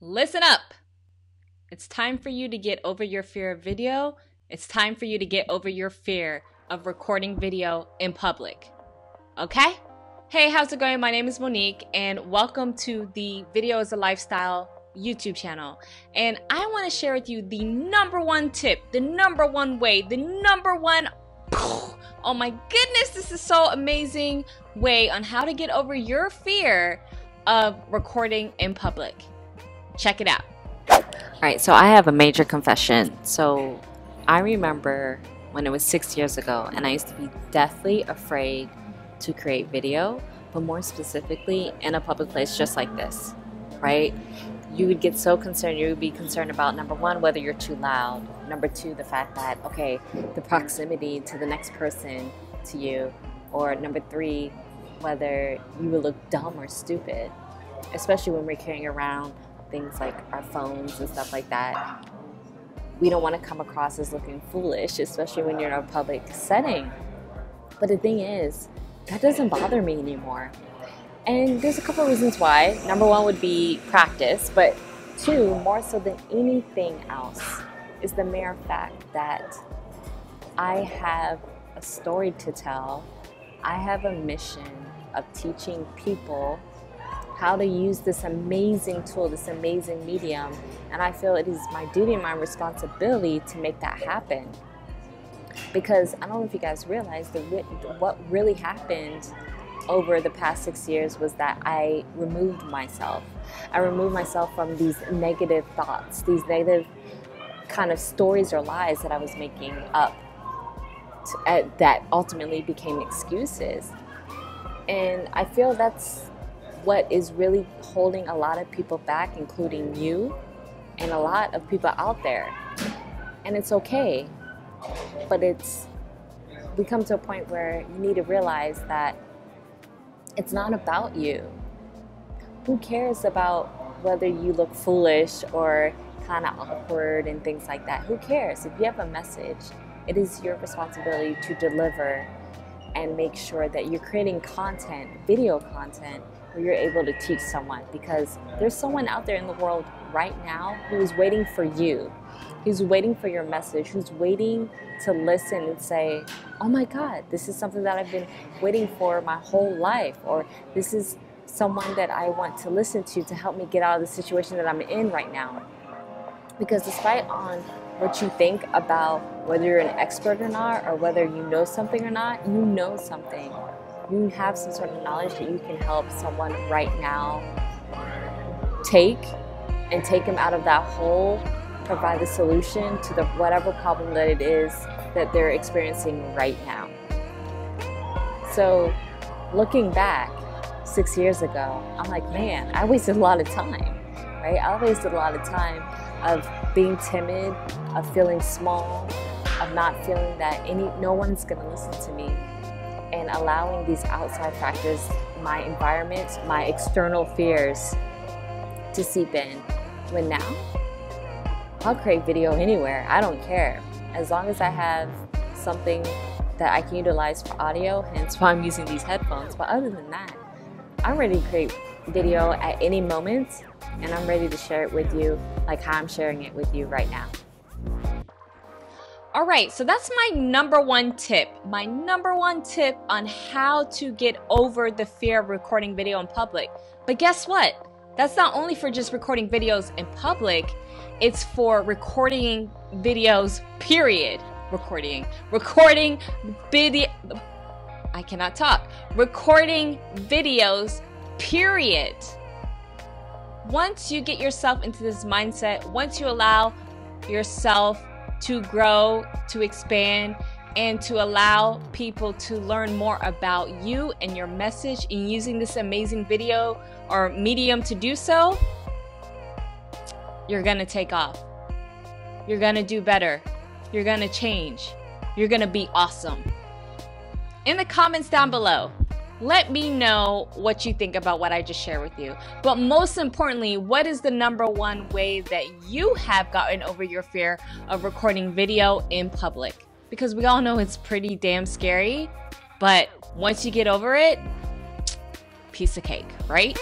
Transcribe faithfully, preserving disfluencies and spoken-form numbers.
Listen up! It's time for you to get over your fear of video. It's time for you to get over your fear of recording video in public. Okay? Hey, how's it going? My name is Monique and welcome to the Video is a Lifestyle YouTube channel. And I want to share with you the number one tip, the number one way, the number one, oh my goodness, this is so amazing way on how to get over your fear of recording in public. Check it out. All right, so I have a major confession. So I remember when it was six years ago and I used to be deathly afraid to create video, but more specifically in a public place just like this, right? You would get so concerned, you would be concerned about number one, whether you're too loud, number two, the fact that, okay, the proximity to the next person to you, or number three, whether you would look dumb or stupid, especially when we're carrying around things like our phones and stuff like that. We don't want to come across as looking foolish, especially when you're in a public setting. But the thing is, that doesn't bother me anymore. And there's a couple of reasons why. Number one would be practice, but two, more so than anything else, is the mere fact that I have a story to tell. I have a mission of teaching people how to use this amazing tool, this amazing medium, and I feel it is my duty and my responsibility to make that happen. Because I don't know if you guys realize, the, what really happened over the past six years was that I removed myself. I removed myself from these negative thoughts, these negative kind of stories or lies that I was making up to, uh, that ultimately became excuses. And I feel that's what is really holding a lot of people back, including you and a lot of people out there. And it's okay, but it's, we come to a point where you need to realize that it's not about you. Who cares about whether you look foolish or kind of awkward and things like that? Who cares? If you have a message, it is your responsibility to deliver and make sure that you're creating content, video content, where you're able to teach someone, because there's someone out there in the world right now who is waiting for you, who's waiting for your message, who's waiting to listen and say, oh my God, this is something that I've been waiting for my whole life, or this is someone that I want to listen to to help me get out of the situation that I'm in right now. Because despite on what you think about whether you're an expert or not, or whether you know something or not, you know something. You have some sort of knowledge that you can help someone right now take and take them out of that hole, provide the solution to the whatever problem that it is that they're experiencing right now. So looking back six years ago, I'm like, man, I wasted a lot of time, right? I wasted a lot of time of being timid, of feeling small, of not feeling that any, no one's gonna listen to me. And allowing these outside factors, my environment, my external fears to seep in. When now, I'll create video anywhere, I don't care. As long as I have something that I can utilize for audio, hence why I'm using these headphones. But other than that, I'm ready to create video at any moment and I'm ready to share it with you like how I'm sharing it with you right now. All right, so that's my number one tip. My number one tip on how to get over the fear of recording video in public. But guess what? That's not only for just recording videos in public, it's for recording videos, period. Recording, recording video, I cannot talk. Recording videos, period. Once you get yourself into this mindset, once you allow yourself to grow, to expand, and to allow people to learn more about you and your message in using this amazing video or medium to do so, you're gonna take off. You're gonna do better. You're gonna change. You're gonna be awesome. In the comments down below, let me know what you think about what I just shared with you. But most importantly, what is the number one way that you have gotten over your fear of recording video in public? Because we all know it's pretty damn scary, but once you get over it, piece of cake, right?